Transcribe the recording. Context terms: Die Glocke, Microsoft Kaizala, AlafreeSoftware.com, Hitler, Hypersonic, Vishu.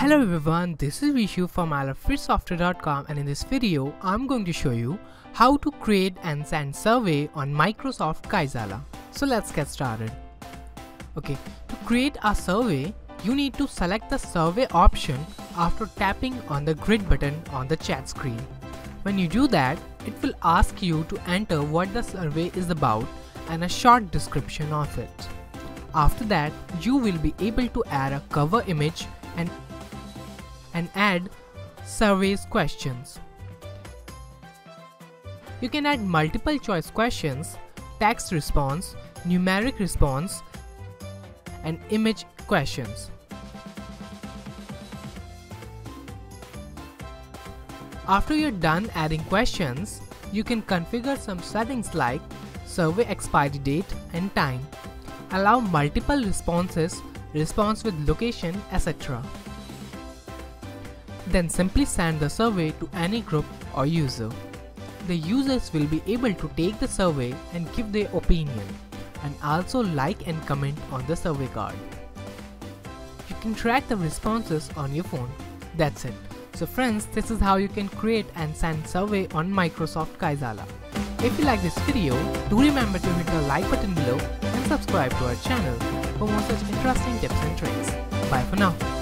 Hello everyone, this is Vishu from AlafreeSoftware.com, and in this video I'm going to show you how to create and send survey on Microsoft Kaizala. So let's get started. Okay, to create a survey you need to select the survey option after tapping on the grid button on the chat screen. When you do that, it will ask you to enter what the survey is about and a short description of it. After that, you will be able to add a cover image and add surveys questions. You can add multiple choice questions, text response, numeric response, and image questions. After you're done adding questions, you can configure some settings like survey expiry date and time, allow multiple responses, response with location, etc. Then simply send the survey to any group or user. The users will be able to take the survey and give their opinion, and also like and comment on the survey card. You can track the responses on your phone. That's it. So friends, this is how you can create and send survey on Microsoft Kaizala. If you like this video, do remember to hit the like button below and subscribe to our channel for more such interesting tips and tricks. Bye for now.